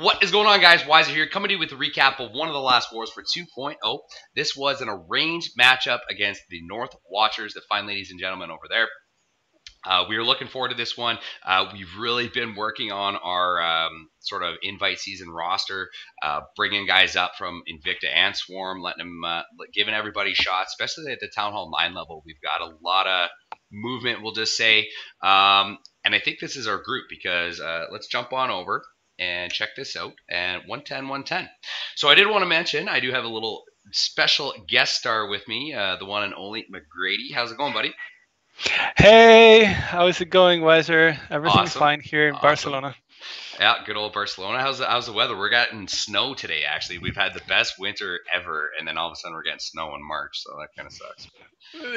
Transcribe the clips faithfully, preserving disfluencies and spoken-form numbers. What is going on, guys? Wiser here, coming to you with a recap of one of the last wars for two point oh. This was an arranged matchup against the North Watchers, the fine ladies and gentlemen over there. Uh, we were looking forward to this one. Uh, we've really been working on our um, sort of invite season roster, uh, bringing guys up from Invicta and Swarm, letting them, uh, giving everybody shots, especially at the Town Hall nine level. We've got a lot of movement, we'll just say. Um, and I think this is our group because uh, let's jump on over and check this out. And one ten, one ten. So I did want to mention, I do have a little special guest star with me, uh, the one and only McGrady. How's it going, buddy? Hey, how is it going, Wiser? Everything's awesome. Fine here in awesome. Barcelona. Yeah, good old Barcelona. How's the, how's the weather? We're getting snow today, actually. We've had the best winter ever, and then all of a sudden we're getting snow in March, so that kind of sucks.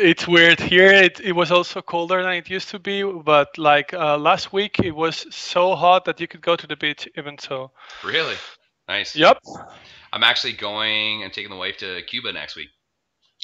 It's weird. Here it, it was also colder than it used to be, but like uh, last week it was so hot that you could go to the beach even so. Really? Nice. Yep. I'm actually going and taking the wife to Cuba next week.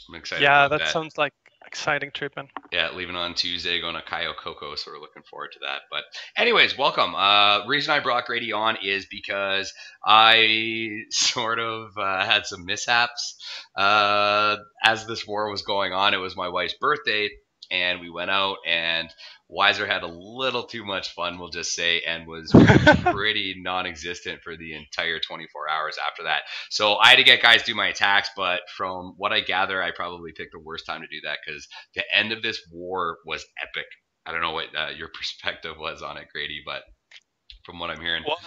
I'm excited yeah, about that. Yeah, that sounds like exciting trip, man. Yeah, leaving on Tuesday, going to Cayo Coco, so we're looking forward to that. But anyways, welcome. Uh, reason I brought Grady on is because I sort of uh, had some mishaps. Uh, as this war was going on, it was my wife's birthday, and we went out, and Wiser had a little too much fun, we'll just say, and was pretty non-existent for the entire twenty-four hours after that. So I had to get guys to do my attacks, but from what I gather, I probably picked the worst time to do that because the end of this war was epic. I don't know what uh, your perspective was on it, Grady, but from what I'm hearing... Well,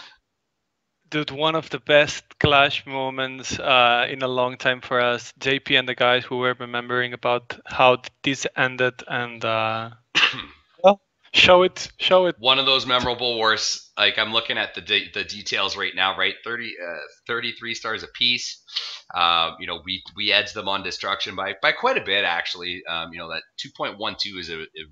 dude, one of the best clash moments uh, in a long time for us. J P and the guys who were remembering about how this ended and... Uh... Show it, show it. One of those memorable wars. Like, I'm looking at the de the details right now, right? thirty, uh, thirty-three stars apiece. Uh, you know, we we edged them on destruction by by quite a bit, actually. Um, you know, that two point one two is a, a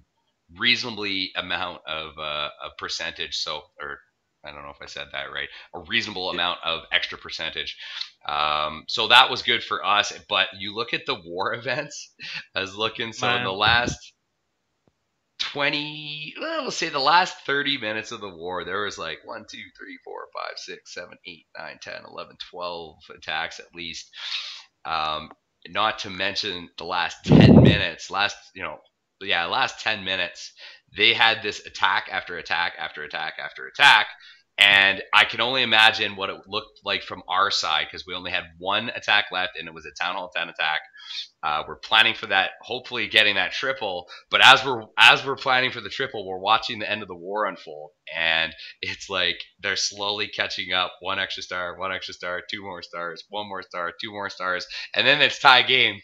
reasonably amount of uh, a percentage. So, or I don't know if I said that right. A reasonable amount of extra percentage. Um, so that was good for us. But you look at the war events. I was looking. So Man. in the last. twenty, well, let's say the last thirty minutes of the war, there was like one, two, three, four, five, six, seven, eight, nine, ten, eleven, twelve attacks at least. Um, not to mention the last ten minutes, last, you know, yeah, last ten minutes, they had this attack after attack after attack after attack. And I can only imagine what it looked like from our side because we only had one attack left, and it was a Town Hall ten attack. Uh, we're planning for that, hopefully getting that triple. But as we're as we're planning for the triple, we're watching the end of the war unfold, and it's like they're slowly catching up. One extra star, one extra star, two more stars, one more star, two more stars, and then it's tie game,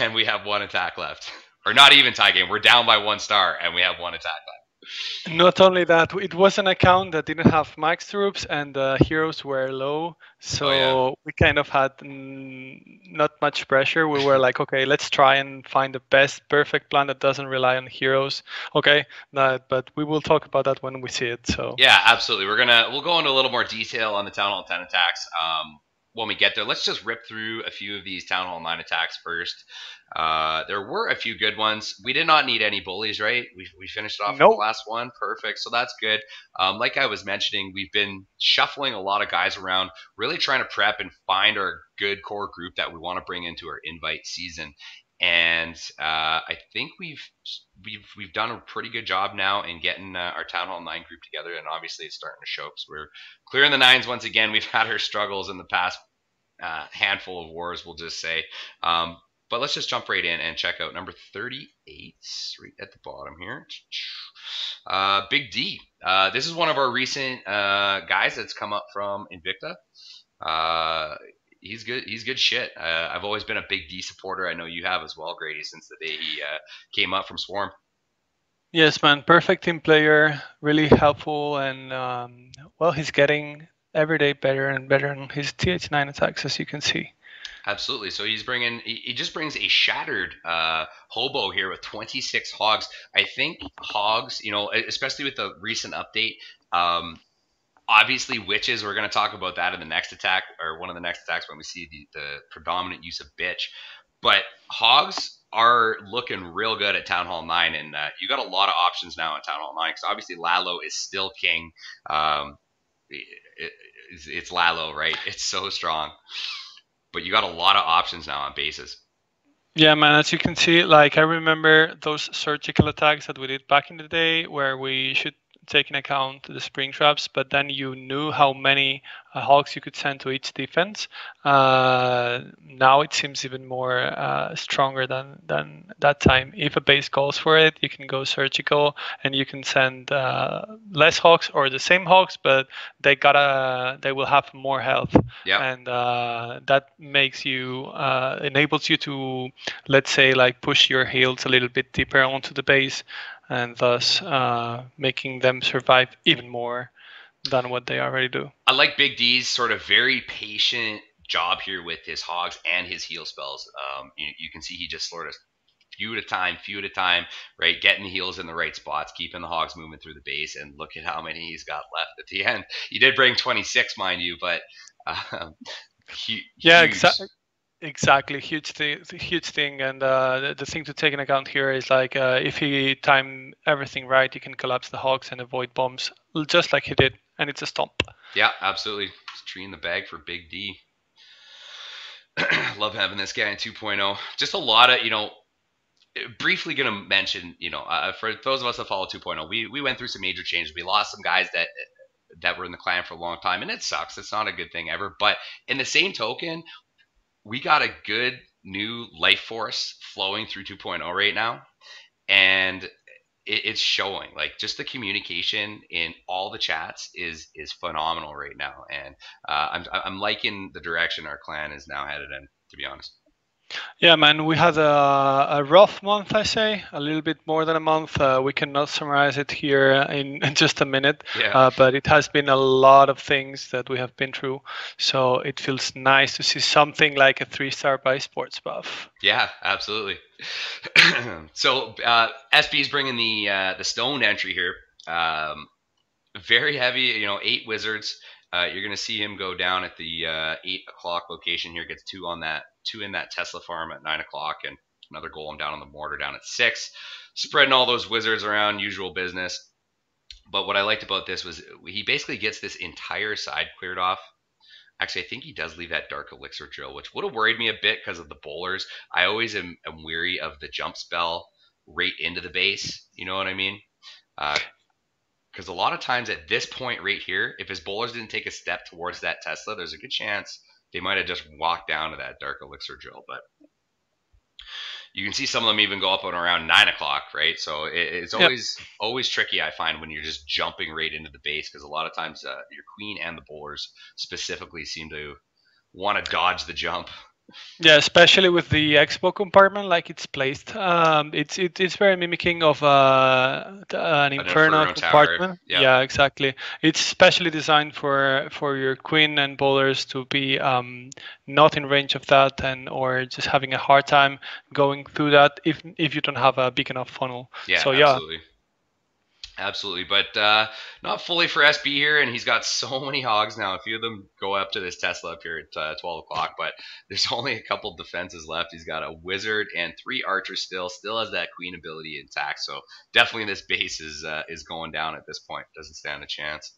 and we have one attack left, or not even tie game. We're down by one star, and we have one attack left. Not only that, it was an account that didn't have max troops and uh, heroes were low, so oh, yeah. we kind of had mm, not much pressure. We were like, okay, let's try and find the best perfect plan that doesn't rely on heroes. Okay, that, but we will talk about that when we see it. So yeah, absolutely. We're gonna we'll go into a little more detail on the Town Hall ten attacks um, when we get there. Let's just rip through a few of these Town Hall nine attacks first. Uh, there were a few good ones. We did not need any bullies, right? We, we finished off nope. the last one. Perfect. So that's good. Um, like I was mentioning, we've been shuffling a lot of guys around, really trying to prep and find our good core group that we want to bring into our invite season. And uh, I think we've we've we've done a pretty good job now in getting uh, our Town Hall nine group together, and obviously it's starting to show because we're clearing the nines once again. We've had our struggles in the past uh, handful of wars, we'll just say. Um, But let's just jump right in and check out number thirty-eight, right at the bottom here. Uh, Big D. Uh, this is one of our recent uh, guys that's come up from Invicta. Uh, he's good. He's good shit. Uh, I've always been a Big D supporter. I know you have as well, Grady, since the day he uh, came up from Swarm. Yes, man. Perfect team player. Really helpful. And, um, well, he's getting every day better and better on his T H nine attacks, as you can see. Absolutely. So he's bringing, he just brings a shattered uh, hobo here with twenty-six hogs. I think hogs, you know, especially with the recent update, um, obviously witches, we're going to talk about that in the next attack or one of the next attacks when we see the, the predominant use of bitch. But hogs are looking real good at Town Hall nine, and uh, you got a lot of options now in Town Hall nine because obviously Lalo is still king. Um, it, it, it's, it's Lalo, right? It's so strong. But you got a lot of options now on bases. Yeah, man, as you can see, like I remember those surgical attacks that we did back in the day where we should take into account the spring traps, but then you knew how many uh, hulks you could send to each defense. Uh, now it seems even more uh, stronger than, than that time. If a base calls for it, you can go surgical and you can send uh, less hulks or the same hulks, but they gotta they will have more health. Yeah. And uh, that makes you uh, enables you to, let's say, like push your heals a little bit deeper onto the base, and thus uh, making them survive even more than what they already do. I like Big D's sort of very patient job here with his hogs and his heal spells. Um, you, you can see he just sort of few at a time, few at a time, right? Getting the heals in the right spots, keeping the hogs moving through the base, and look at how many he's got left at the end. He did bring twenty-six, mind you, but um, huge. Yeah, exactly. Exactly, huge thing, huge thing, and uh, the, the thing to take into account here is like uh, if he time everything right, he can collapse the hogs and avoid bombs, just like he did, and it's a stomp. Yeah, absolutely. It's a tree in the bag for Big D. Love having this guy in two point oh. Just a lot of, you know, briefly going to mention, you know, uh, for those of us that follow two point oh, we we went through some major changes. We lost some guys that. that were in the clan for a long time, and it sucks. It's not a good thing ever. But in the same token, we got a good new life force flowing through two point oh right now, and it's showing. Like, just the communication in all the chats is is phenomenal right now, and uh, I'm I'm liking the direction our clan is now headed in, to be honest. Yeah, man, we had a, a rough month, I say, a little bit more than a month. Uh, we cannot summarize it here in, in just a minute, yeah. uh, but it has been a lot of things that we have been through. So it feels nice to see something like a three-star by Sports Buff. Yeah, absolutely. So uh, S B is bringing the, uh, the stone entry here. Um, very heavy, you know, eight wizards. Uh, you're going to see him go down at the uh, eight o'clock location here, gets two on that. Two in that Tesla farm at nine o'clock, and another golem down on the mortar down at six. Spreading all those wizards around, usual business. But what I liked about this was he basically gets this entire side cleared off. Actually, I think he does leave that Dark Elixir drill, which would have worried me a bit because of the bowlers. I always am, am weary of the jump spell right into the base. You know what I mean? Uh, because a lot of times at this point right here, if his bowlers didn't take a step towards that Tesla, there's a good chance they might have just walked down to that Dark Elixir drill, but you can see some of them even go up on around nine o'clock, right? So it, it's always yep. always tricky, I find, when you're just jumping right into the base, because a lot of times uh, your queen and the bowlers specifically seem to want to dodge the jump. Yeah, especially with the expo compartment, like it's placed. Um, it's it, it's very mimicking of uh, an, an inferno, inferno compartment. Yeah. yeah, exactly. It's specially designed for for your queen and bowlers to be um, not in range of that, and or just having a hard time going through that if if you don't have a big enough funnel. Yeah, so, yeah. absolutely. Absolutely, but uh, not fully for S B here, and he's got so many hogs now. A few of them go up to this Tesla up here at uh, twelve o'clock, but there's only a couple of defenses left. He's got a wizard and three archers still, still has that queen ability intact, so definitely this base is, uh, is going down at this point. Doesn't stand a chance.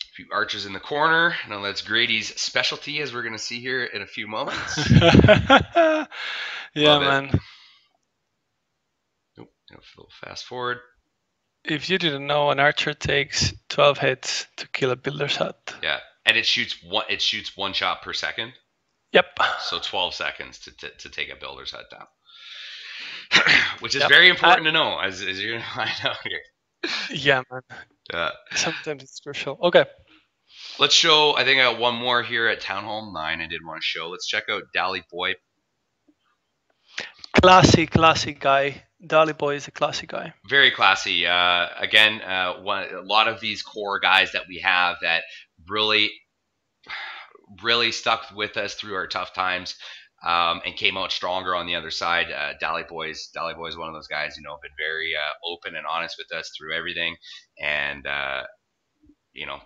A few archers in the corner. Now that's Grady's specialty, as we're going to see here in a few moments. Yeah, man. Fast forward. If you didn't know, an archer takes twelve hits to kill a builder's hut. Yeah, and it shoots one. It shoots one shot per second. Yep. So twelve seconds to to, to take a builder's hut down, which is yep. very important I, to know, as as you I know here. Yeah, man. Uh, Sometimes it's crucial. Okay. Let's show. I think I got one more here at Town Hall nine. I didn't want to show. Let's check out Dali Boy. Classy, classy guy. Dali Boy is a classy guy. Very classy. Uh, again, uh, one, a lot of these core guys that we have that really, really stuck with us through our tough times um, and came out stronger on the other side. Uh, Dali Boy's Dali Boy is one of those guys, you know, been very uh, open and honest with us through everything, and uh, you know,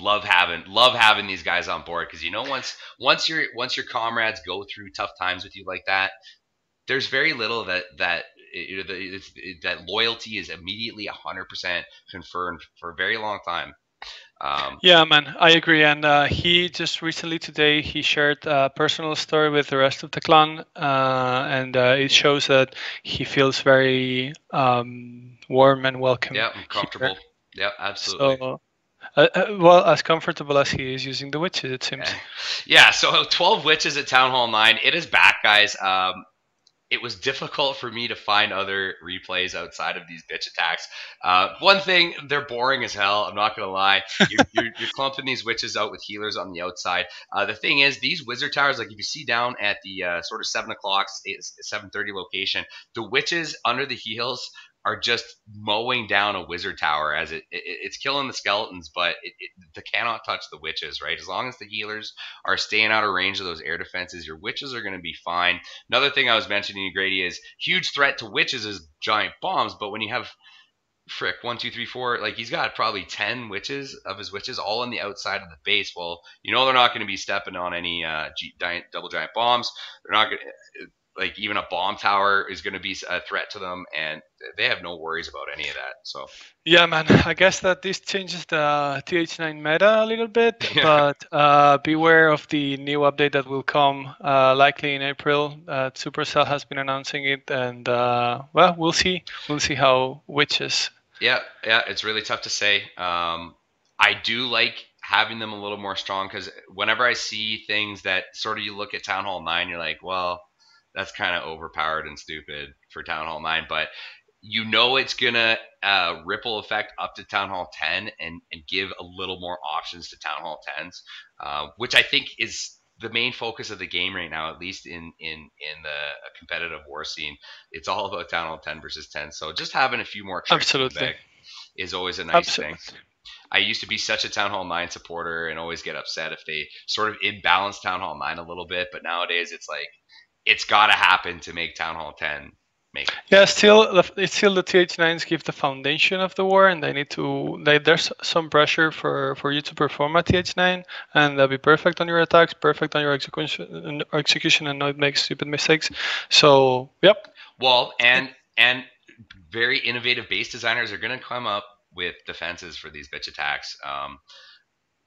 love having love having these guys on board, because you know, once once your once your comrades go through tough times with you like that, there's very little that that. It, it, it, that loyalty is immediately one hundred percent confirmed for a very long time. Um, yeah, man, I agree. And uh, he just recently today, he shared a personal story with the rest of the clan. Uh, and uh, it shows that he feels very um, warm and welcome. Yeah, and comfortable. Here. Yeah, absolutely. So, Uh, well, as comfortable as he is using the witches, it seems. Yeah, so twelve witches at Town Hall nine. It is back, guys. Um, it was difficult for me to find other replays outside of these bitch attacks. Uh, one thing, they're boring as hell. I'm not going to lie. You're, you're, you're clumping these witches out with healers on the outside. Uh, the thing is, these wizard towers, like if you see down at the uh, sort of seven o'clock, seven thirty location, the witches under the heals are just mowing down a wizard tower as it, it it's killing the skeletons, but it, it they cannot touch the witches, right? As long as the healers are staying out of range of those air defenses, your witches are going to be fine. Another thing I was mentioning, Grady, is huge threat to witches is giant bombs, but when you have frick one, two, three, four, like he's got probably ten witches of his witches all on the outside of the base. Well, you know they're not going to be stepping on any uh, G giant, double giant bombs. They're not going to... Like even a bomb tower is going to be a threat to them, and they have no worries about any of that. So yeah, man, I guess that this changes the T H nine meta a little bit, but uh, beware of the new update that will come uh, likely in April. Uh, Supercell has been announcing it, and uh, well, we'll see. We'll see how witches. Yeah, yeah, it's really tough to say. Um, I do like having them a little more strong because whenever I see things that sort of you look at Town Hall nine, you're like, well, that's kind of overpowered and stupid for Town Hall nine, but you know it's going to uh, ripple effect up to Town Hall ten and, and give a little more options to Town Hall tens, uh, which I think is the main focus of the game right now, at least in, in, in the competitive war scene. It's all about Town Hall ten versus ten, so just having a few more tricks Absolutely. is always a nice Absolutely. thing. I used to be such a Town Hall nine supporter and always get upset if they sort of imbalance Town Hall nine a little bit, but nowadays it's like, it's got to happen to make Town Hall ten make it. Yeah, still, it's still the T H nines give the foundation of the war, and they need to. They, there's some pressure for for you to perform a T H nine and uh, be perfect on your attacks, perfect on your execution, execution, and not make stupid mistakes. So, yep. Well, and and very innovative base designers are going to come up with defenses for these bitch attacks. Um,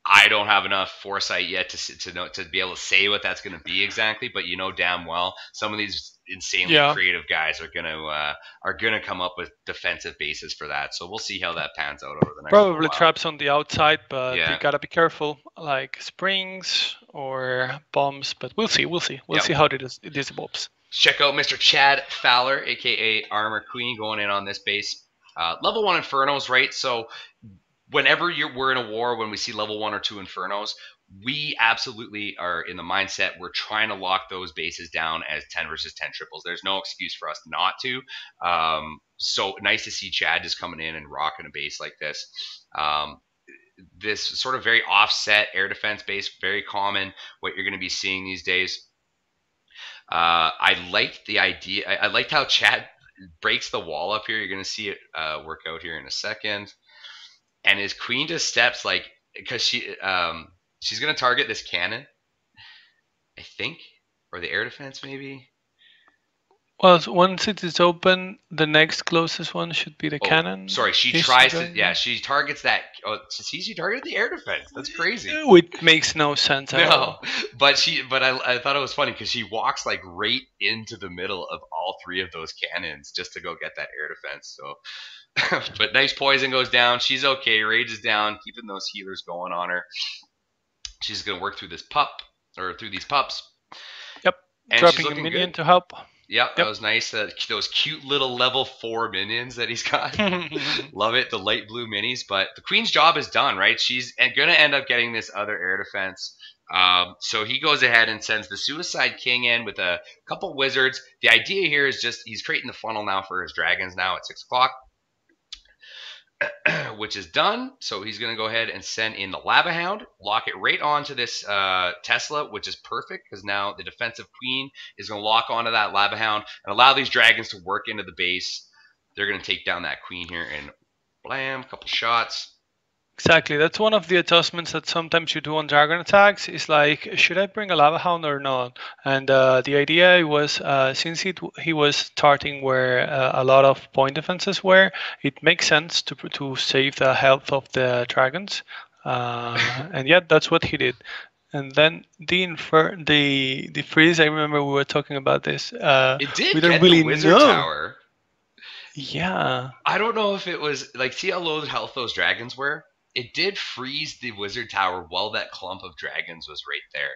I don't have enough foresight yet to to know to be able to say what that's going to be exactly, but you know damn well some of these insanely yeah. creative guys are gonna uh, are gonna come up with defensive bases for that. So we'll see how that pans out over the next. Probably traps on the outside, but yeah. you gotta be careful, like springs or bombs. But we'll see, we'll see, we'll yep. see how this this evolves. Check out Mister Chad Fowler, aka Armor Queen, going in on this base. Uh, level one Infernos, right? So whenever you're, we're in a war, when we see level one or two Infernos, we absolutely are in the mindset we're trying to lock those bases down as ten versus ten triples. There's no excuse for us not to. Um, so nice to see Chad just coming in and rocking a base like this. Um, this sort of very offset air defense base, very common, what you're going to be seeing these days. Uh, I liked the idea. I, I liked how Chad breaks the wall up here. You're going to see it uh, work out here in a second. And his queen just steps like because she um she's gonna target this cannon, I think, or the air defense maybe. Well, once it is open, the next closest one should be the oh, cannon. Sorry, she is tries she to yeah she targets that. Oh, she targeted the air defense. That's crazy. It makes no sense. At no, all. but she but I I thought it was funny because she walks like right into the middle of all three of those cannons just to go get that air defense. So. But nice poison goes down. She's okay. Rage is down, keeping those healers going on her. She's going to work through this pup, or through these pups. Yep. And dropping a minion good. to help. Yep, yep, that was nice. Uh, those cute little level four minions that he's got. Love it, the light blue minis. But the queen's job is done, right? She's going to end up getting this other air defense. Um, so he goes ahead and sends the Suicide King in with a couple wizards. The idea here is just he's creating the funnel now for his dragons now at six o'clock. Which is done. So he's going to go ahead and send in the Lava Hound, lock it right onto this uh, Tesla, which is perfect because now the defensive queen is going to lock onto that Lava Hound and allow these dragons to work into the base. They're going to take down that queen here and blam, a couple shots. Exactly. That's one of the adjustments that sometimes you do on dragon attacks is like, should I bring a Lava Hound or not? And uh, the idea was, uh, since he, he was starting where uh, a lot of point defenses were, it makes sense to, to save the health of the dragons. Uh, and yeah, that's what he did. And then the infer the the freeze. I remember we were talking about this. Uh, it did. We don't get really the wizard know. Tower. Yeah. I don't know if it was like see how low the health those dragons were. It did freeze the wizard tower while that clump of dragons was right there.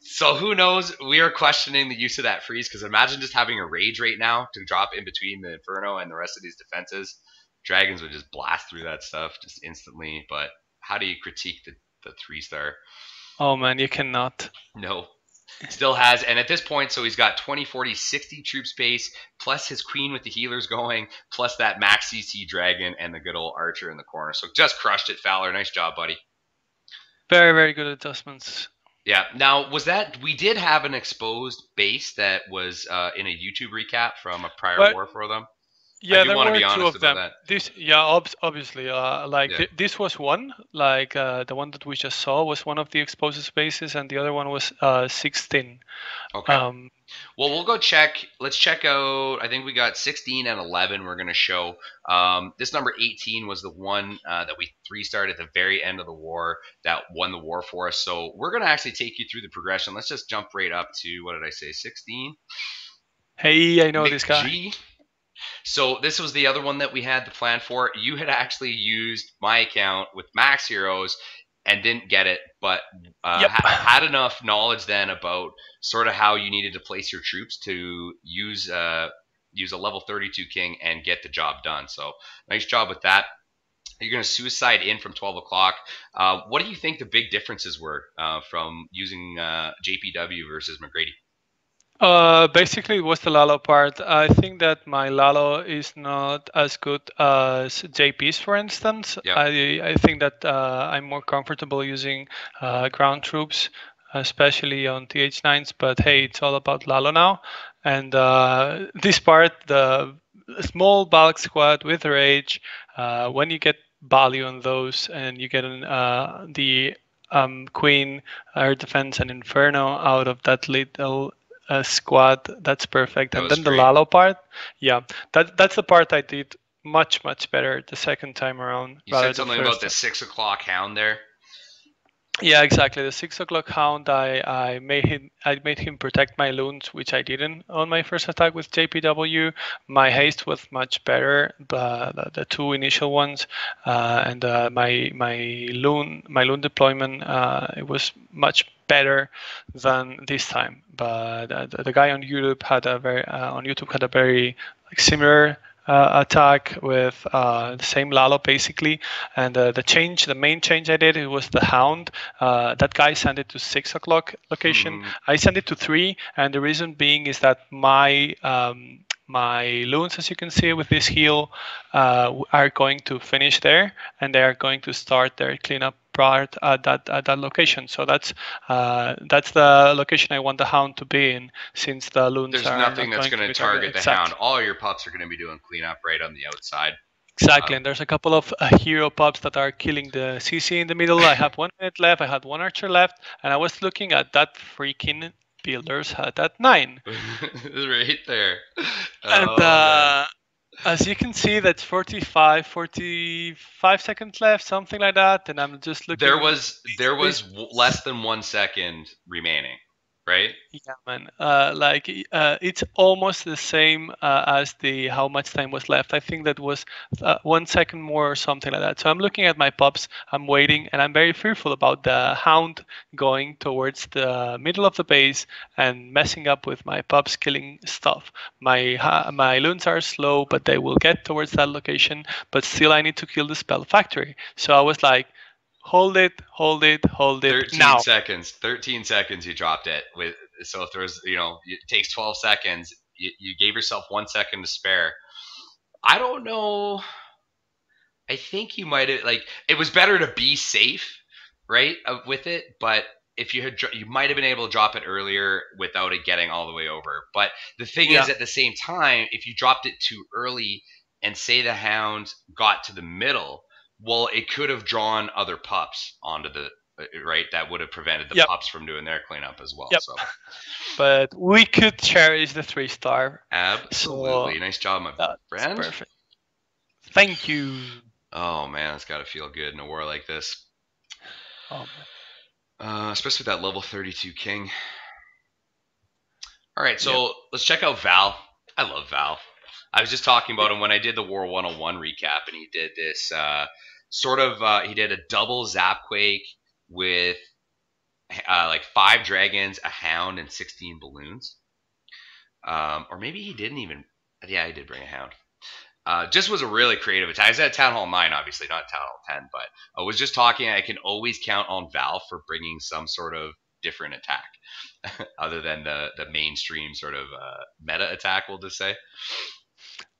So who knows? We are questioning the use of that freeze because imagine just having a rage right now to drop in between the inferno and the rest of these defenses. Dragons would just blast through that stuff just instantly. But how do you critique the the three star? Oh man, you cannot. No. Still has, and at this point, so he's got twenty, forty, sixty troop space, plus his queen with the healers going, plus that max C C dragon and the good old archer in the corner. So just crushed it, Fowler. Nice job, buddy. Very, very good adjustments. Yeah. Now, was that, we did have an exposed base that was uh, in a YouTube recap from a prior but, war for them. Yeah, I do there want were to be honest two of about them. That. This, yeah, ob obviously, uh, like yeah. th this was one. Like uh, the one that we just saw was one of the exposed spaces, and the other one was uh, sixteen. Okay. Um, well, we'll go check. Let's check out. I think we got sixteen and eleven. We're going to show. Um, this number eighteen was the one uh, that we three starred at the very end of the war that won the war for us. So we're going to actually take you through the progression. Let's just jump right up to what did I say? sixteen. Hey, I know Mick this guy. G. So this was the other one that we had the plan for. You had actually used my account with Max Heroes and didn't get it, but uh, yep. ha had enough knowledge then about sort of how you needed to place your troops to use uh, use a level thirty-two king and get the job done. So nice job with that. You're going to suicide in from twelve o'clock. Uh, what do you think the big differences were uh, from using uh, J P W versus McGrady? Uh, basically, it was the Lalo part. I think that my Lalo is not as good as J P's, for instance. Yep. I I think that uh, I'm more comfortable using uh, ground troops, especially on T H nines. But hey, it's all about Lalo now. And uh, this part, the small bulk squad with rage, uh, when you get value on those and you get an, uh, the um, Queen, Earth Defense, and Inferno out of that little Uh, squad, that's perfect. That and then great. The Lalo part, yeah, that that's the part I did much much better the second time around. You said something about the six o'clock hound there. Yeah, exactly. The six o'clock hound, I I made him I made him protect my loons, which I didn't on my first attack with J P W. My haste was much better, but the, the two initial ones, uh, and uh, my my loon my loon deployment, uh, it was much better than this time. But uh, the, the guy on YouTube had a very uh, on YouTube had a very like, similar. Uh, attack with uh, the same Lalo basically, and uh, the change, the main change I did, it was the hound. Uh, that guy sent it to six o'clock location. Mm. I sent it to three, and the reason being is that my um, my loons, as you can see with this heal, uh, are going to finish there, and they are going to start their cleanup part at that at that location. So that's uh, that's the location I want the hound to be in, since the loons There's are nothing not that's going to target the exactly. hound. All your pups are going to be doing cleanup right on the outside. Exactly, um, and there's a couple of uh, hero pups that are killing the C C in the middle. I have one minute left. I had one archer left, and I was looking at that freaking builders had at nine. Right there. And oh, uh, as you can see, that's forty-five, forty-five seconds left, something like that. And I'm just looking. There was there was less than one second remaining, right? Yeah, man. Uh, like uh, it's almost the same uh, as the how much time was left. I think that was uh, one second more or something like that. So I'm looking at my pups. I'm waiting, and I'm very fearful about the hound going towards the middle of the base and messing up with my pups killing stuff. My uh, my loons are slow, but they will get towards that location. But still, I need to kill the spell factory. So I was like, hold it, hold it, hold it. thirteen now. seconds. thirteen seconds. You dropped it with. So if there was, you know, it takes twelve seconds. You, you gave yourself one second to spare. I don't know. I think you might have like. It was better to be safe, right, with it. But if you had, you might have been able to drop it earlier without it getting all the way over. But the thing yeah. is, at the same time, if you dropped it too early and say the hound got to the middle. Well, it could have drawn other pups onto the right. That would have prevented the yep. pups from doing their cleanup as well. Yep. So, but we could cherish the three star. Absolutely, so, nice job, my friend. Perfect. Thank you. Oh man, it's got to feel good in a war like this. Oh. Uh, especially that level thirty-two king. All right, so yep. Let's check out Val. I love Val. I was just talking about him when I did the War one oh one recap, and he did this uh, sort of uh, – he did a double Zapquake with uh, like five dragons, a hound, and sixteen balloons. Um, or maybe he didn't even – yeah, he did bring a hound. Uh, just was a really creative attack. I was at Town Hall nine, obviously, not Town Hall ten, but I was just talking. I can always count on Val for bringing some sort of different attack other than the, the mainstream sort of uh, meta attack, we'll just say.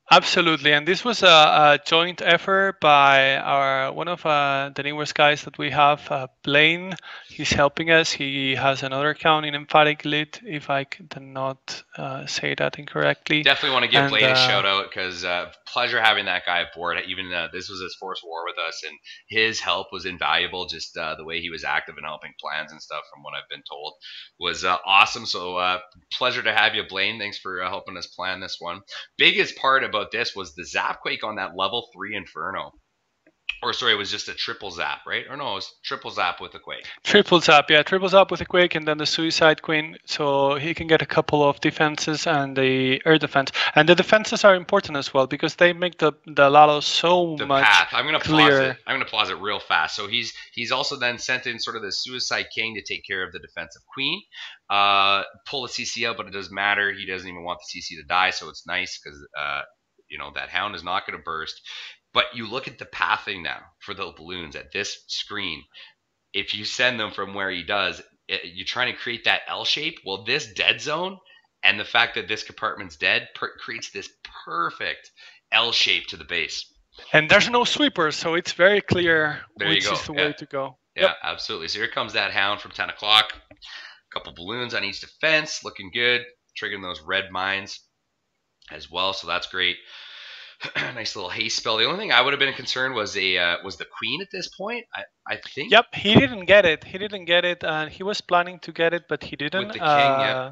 Absolutely, and this was a, a joint effort by our one of uh, the newest guys that we have, uh, Blaine. He's helping us. He has another account in Emphatic Lit, if I did not uh, say that incorrectly. Definitely want to give and, Blaine uh, a shout out, because uh, pleasure having that guy aboard. Even uh, this was his first war with us, and his help was invaluable. Just uh, the way he was active in helping plans and stuff, from what I've been told, was uh, awesome. So uh, pleasure to have you, Blaine. Thanks for uh, helping us plan this one. Biggest part about this was the Zapquake on that level three Inferno, or sorry, it was just a triple zap, right? Or no, it was triple zap with a quake. Triple zap, yeah, triple zap with a quake, and then the Suicide Queen, so he can get a couple of defenses and the air defense. And the defenses are important as well, because they make the the Lalo so the much path. I'm gonna clearer. Pause it. I'm gonna pause it real fast. So he's he's also then sent in sort of the Suicide King to take care of the defensive queen. Uh, pull the C C out, but it doesn't matter. He doesn't even want the C C to die, so it's nice because. Uh, You know, that hound is not going to burst. But you look at the pathing now for the balloons at this screen. If you send them from where he does, it, you're trying to create that L shape. Well, this dead zone and the fact that this compartment's dead per creates this perfect L shape to the base. And there's no sweeper, so it's very clear there which you go. is the yeah. way to go. Yeah, yep. Absolutely. So here comes that hound from ten o'clock. A couple balloons on each defense, looking good, triggering those red mines as well, so that's great. Nice little haste spell. The only thing I would have been concerned was a uh, was the queen at this point. I I think. Yep, he didn't get it. He didn't get it, and he was planning to get it, but he didn't. With the king, uh, yeah.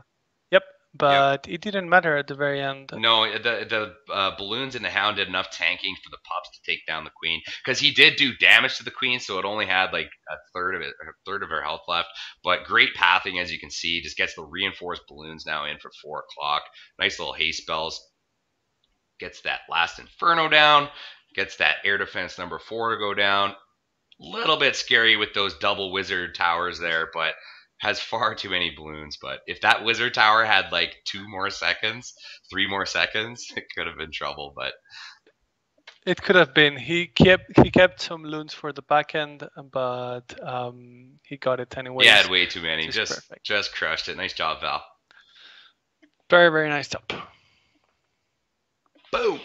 Yep, but yep. It didn't matter at the very end. No, the the uh, balloons and the hound did enough tanking for the pups to take down the queen, because he did do damage to the queen, so it only had like a third of it, a third of her health left. But great pathing, as you can see, just gets the reinforced balloons now in for four o'clock. Nice little haste spells. Gets that last Inferno down, gets that air defense number four to go down. Little bit scary with those double wizard towers there, but has far too many balloons. But if that wizard tower had like two more seconds, three more seconds, it could have been trouble. But it could have been. He kept he kept some balloons for the back end, but um, he got it anyway. Yeah, had way too many. Just just, just crushed it. Nice job, Val. Very very nice job. Boom.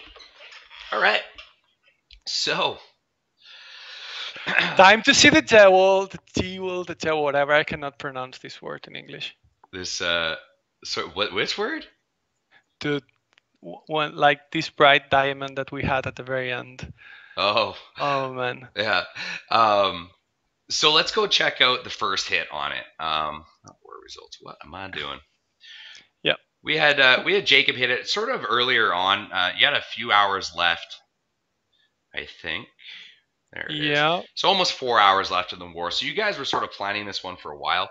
All right. So. Time to see the devil, the devil, the devil, whatever. I cannot pronounce this word in English. This, uh, so what, which word? The one, like this bright diamond that we had at the very end. Oh. Oh, man. Yeah. Um, so let's go check out the first hit on it. Um, war results. What am I doing? We had uh, we had Jacob hit it sort of earlier on. Uh, you had a few hours left, I think. There it yeah. is. So almost four hours left in the war. So you guys were sort of planning this one for a while.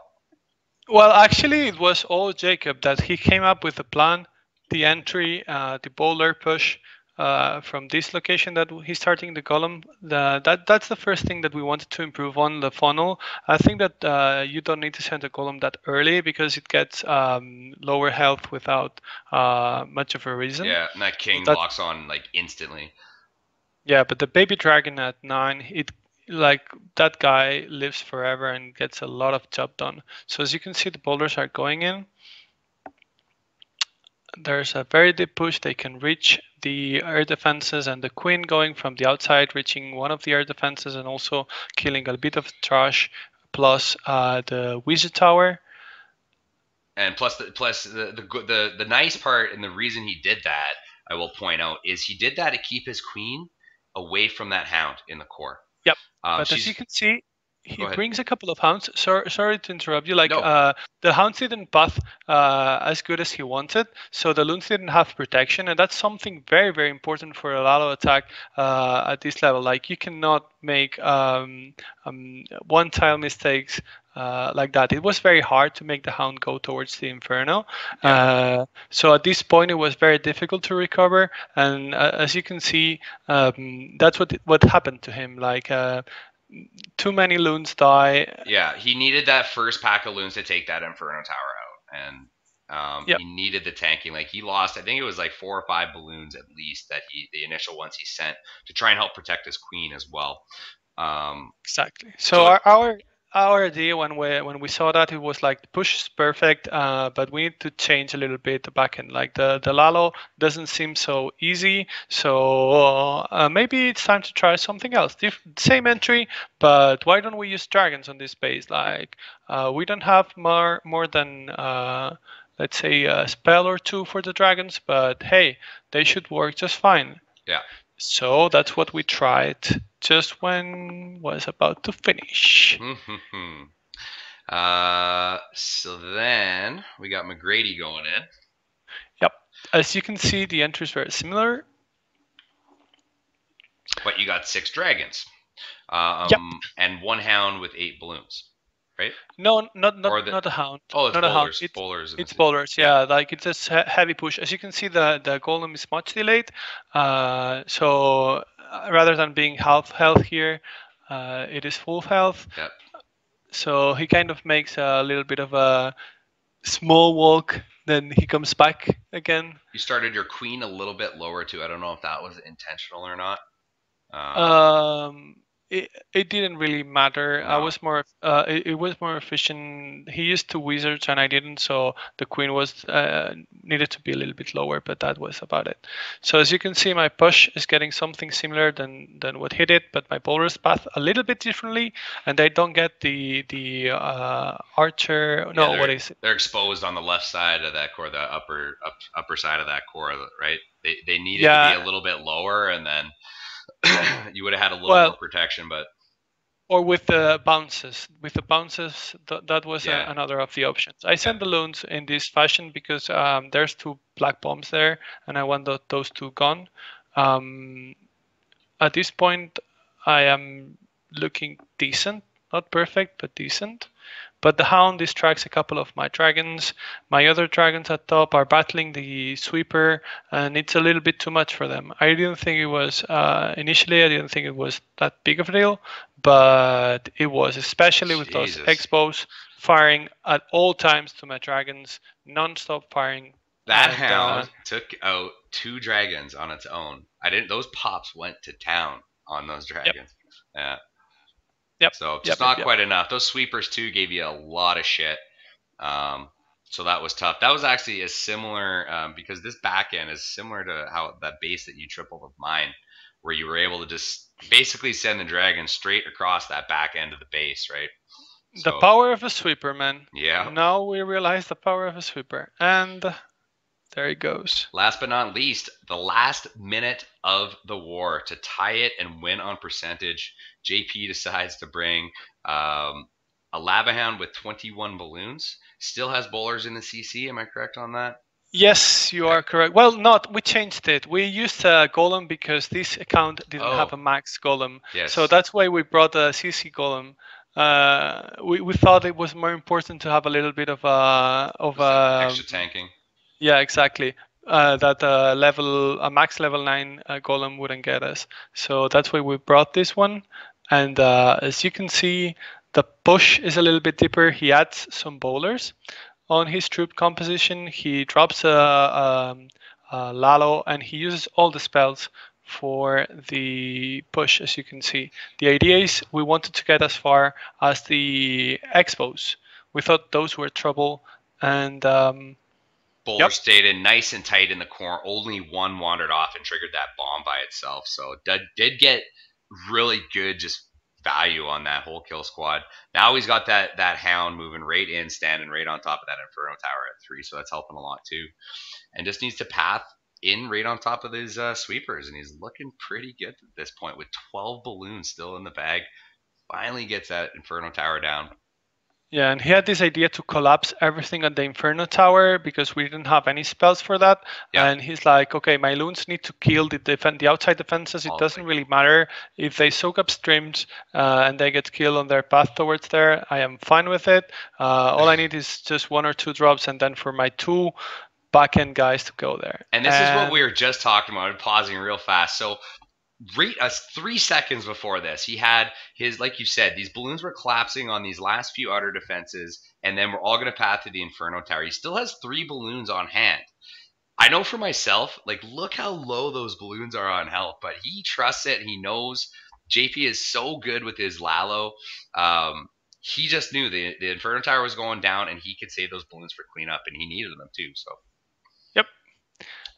Well, actually, it was all Jacob that he came up with the plan, the entry, uh, the bowler push uh, from this location that he's starting the column. The, that that's the first thing that we wanted to improve on the funnel. I think that uh, you don't need to send a column that early, because it gets um, lower health without uh, much of a reason. Yeah, and that king that, locks on like instantly. Yeah, but the baby dragon at nine, it like that guy lives forever and gets a lot of job done. So as you can see, the boulders are going in. There's a very deep push. They can reach the air defenses, and the queen going from the outside, reaching one of the air defenses and also killing a bit of trash, plus uh, the wizard tower. And plus, the, plus the, the, the, the nice part, and the reason he did that, I will point out, is he did that to keep his queen away from that hound in the core. Yep, um, but as you can see, he brings a couple of hounds. Sorry, sorry to interrupt you. Like no. uh, the hounds didn't path uh, as good as he wanted, so the loons didn't have protection, and that's something very, very important for a Lalo attack uh, at this level. Like you cannot make um, um, one-tile mistakes uh, like that. It was very hard to make the hound go towards the Inferno. Yeah. Uh, so at this point, it was very difficult to recover, and uh, as you can see, um, that's what what happened to him. Like. Uh, Too many loons die. Yeah, he needed that first pack of loons to take that Inferno Tower out, and um, yep. he needed the tanking. Like he lost, I think it was like four or five balloons at least that he, the initial ones he sent to try and help protect his queen as well. Um, exactly. So, so our, our our idea when we when we saw that, it was like the push is perfect, uh, but we need to change a little bit the back end. Like the the Lalo doesn't seem so easy, so uh, maybe it's time to try something else. Dif same entry, but why don't we use dragons on this base? Like uh, we don't have more more than uh, let's say a spell or two for the dragons, but hey, they should work just fine. Yeah. So that's what we tried just when was about to finish. Mm-hmm. uh, so then we got McGrady going in. Yep. As you can see, the entries were similar. But you got six dragons. Um, yep. And one hound with eight balloons. Right? No, not not, the, not a hound. Oh, it's not bowlers. A hound. It's bowlers. It's bowlers. Yeah, like it's a heavy push. As you can see, the the golem is much delayed. Uh, so rather than being half health here, uh, it is full health. Yep. So he kind of makes a little bit of a small walk, then he comes back again. You started your queen a little bit lower too. I don't know if that was intentional or not. Um. um It, it didn't really matter. No. I was more. Uh, it, it was more efficient. He used two wizards and I didn't, so the queen was uh, needed to be a little bit lower. But that was about it. So as you can see, my push is getting something similar than than what he did, but my bowler's path a little bit differently, and they don't get the the uh, archer. No, yeah, what is it? They're exposed on the left side of that core, the upper up, upper side of that core, right? They they needed yeah. to be a little bit lower, and then. You would have had a little well, more protection, but or with the bounces, with the bounces, th that was yeah. a, another of the options. I sent yeah. the loons in this fashion because um, there's two black bombs there, and I want the, those two gone. Um, at this point, I am looking decent, not perfect, but decent. But the hound distracts a couple of my dragons. My other dragons at top are battling the sweeper, and it's a little bit too much for them. I didn't think it was, uh, initially, I didn't think it was that big of a deal, but it was, especially with Jesus. Those expos firing at all times to my dragons, non-stop firing. That hound uh, took out two dragons on its own. I didn't, those pops went to town on those dragons. Yep. Yeah. Yep. So just yep, not yep. quite enough. Those sweepers too gave you a lot of shit. Um, so that was tough. That was actually a similar um, because this back end is similar to how that base that you tripled of mine, where you were able to just basically send the dragon straight across that back end of the base, right? So, the power of a sweeper, man. Yeah. Now we realize the power of a sweeper, and there it goes. Last but not least, the last minute of the war to tie it and win on percentage. J P decides to bring um, a lava hound with twenty-one balloons. Still has bowlers in the C C. Am I correct on that? Yes, you are correct. Well, not. We changed it. We used a golem because this account didn't oh. have a max golem. Yes. So that's why we brought a C C golem. Uh, we, we thought it was more important to have a little bit of a... Of a extra tanking. Yeah, exactly. Uh, that uh, level, a max level nine uh, golem wouldn't get us. So that's why we brought this one. And uh, as you can see, the push is a little bit deeper. He adds some bowlers on his troop composition. He drops a, a, a Lalo, and he uses all the spells for the push, as you can see. The idea is we wanted to get as far as the expos. We thought those were trouble, and... Um, Bowler yep. stayed in nice and tight in the corner. Only one wandered off and triggered that bomb by itself. So did, did get really good just value on that whole kill squad. Now he's got that that hound moving right in, standing right on top of that Inferno Tower at three. So that's helping a lot too. And just needs to path in right on top of his uh, sweepers. And he's looking pretty good at this point with twelve balloons still in the bag. finally gets that Inferno Tower down. Yeah, and he had this idea to collapse everything on the Inferno Tower because we didn't have any spells for that. Yeah. And he's like, okay, my loons need to kill the defend the outside defenses. It All doesn't right. really matter if they soak up streams uh, and they get killed on their path towards there. I am fine with it. Uh, all I need is just one or two drops, and then for my two back-end guys to go there. And this and... is what we were just talking about. I'm pausing real fast. So. Rate us three seconds before this. He had his, like you said, these balloons were collapsing on these last few outer defenses, and then we're all going to path to the Inferno Tower. He still has three balloons on hand. I know for myself, like, look how low those balloons are on health, but he trusts it. He knows J P is so good with his Lalo. Um, he just knew the, the Inferno Tower was going down, and he could save those balloons for cleanup, and he needed them too, so. Yep.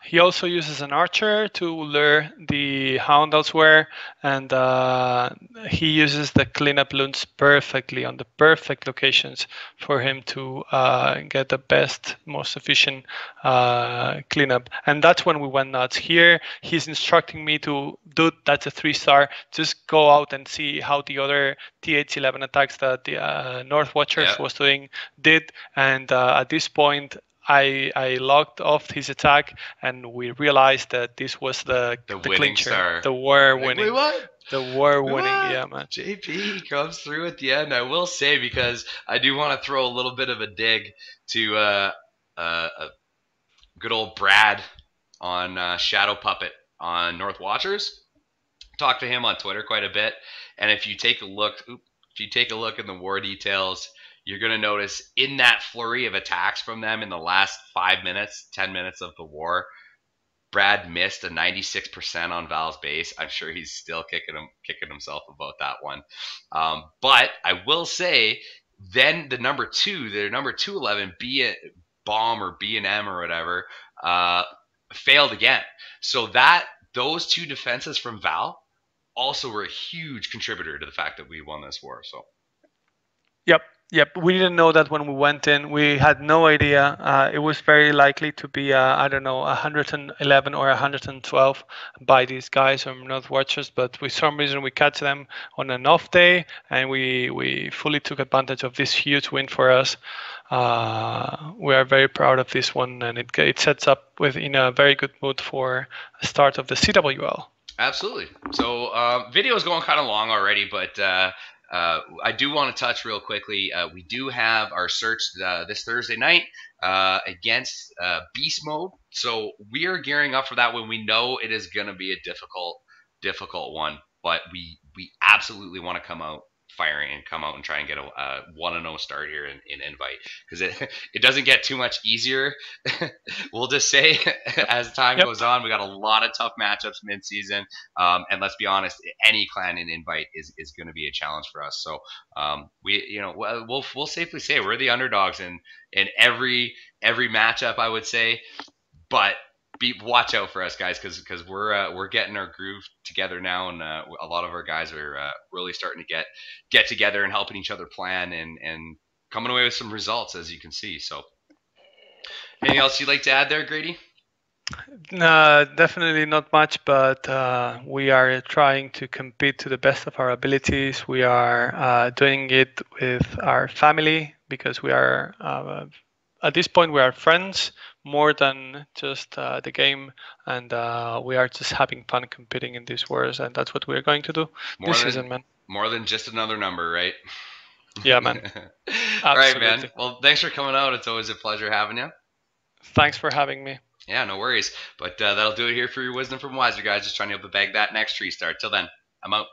He also uses an archer to lure the hound elsewhere, and uh, he uses the cleanup loons perfectly on the perfect locations for him to uh, get the best, most efficient uh, cleanup. And that's when we went nuts. Here, he's instructing me to, dude, that's a three-star. Just go out and see how the other T H eleven attacks that the uh, North Watchers yeah. was doing did. And uh, at this point, I, I locked off his attack, and we realized that this was the the, the winning clincher, star. the war like, winning, the war we winning. Won. Yeah, man. J P comes through at the end. I will say, because I do want to throw a little bit of a dig to uh, uh, a good old Brad on uh, Shadow Puppet on North Watchers. Talked to him on Twitter quite a bit, and if you take a look, oops, if you take a look in the war details. You're going to notice in that flurry of attacks from them in the last five minutes, ten minutes of the war, Brad missed a ninety-six percent on Val's base. I'm sure he's still kicking him, kicking himself about that one. Um, but I will say, then the number two, their number two eleven, B a bomb or B and M or whatever, uh, failed again. So that those two defenses from Val also were a huge contributor to the fact that we won this war. So, yep. Yep, we didn't know that when we went in. We had no idea. Uh, it was very likely to be, uh, I don't know, one hundred eleven or one hundred twelve by these guys from North Watchers, but for some reason we catch them on an off day, and we, we fully took advantage of this huge win for us. Uh, we are very proud of this one, and it, it sets up with in a very good mood for the start of the C W L. Absolutely. So uh, video is going kind of long already, but... Uh... Uh, I do want to touch real quickly. Uh, we do have our search uh, this Thursday night uh, against uh, Beast Mode. So we are gearing up for that when we know it is going to be a difficult, difficult one. But we we absolutely want to come out firing and come out and try and get a uh, one and oh start here in, in Invite. Because it, it doesn't get too much easier. We'll just say as time yep. goes on, we got a lot of tough matchups mid-season. Um, and let's be honest, any clan in Invite is, is going to be a challenge for us. So um, we, you know, we'll, we'll safely say we're the underdogs in, in every, every matchup, I would say. But be, watch out for us, guys, because because we're uh, we're getting our groove together now, and uh, a lot of our guys are uh, really starting to get get together and helping each other plan and and coming away with some results, as you can see. So, anything else you'd like to add there, Grady? No, definitely not much, but uh, we are trying to compete to the best of our abilities. We are uh, doing it with our family because we are uh, at this point we are friends. More than just uh, the game, and uh, we are just having fun competing in these wars, and that's what we're going to do more this than, season, man. More than just another number, right? Yeah, man. All right, man. Well, thanks for coming out. It's always a pleasure having you. Thanks for having me. Yeah, no worries. But uh, that'll do it here for your Wisdom from Wiser, guys. Just trying to help bag that next tree star. Till then, I'm out.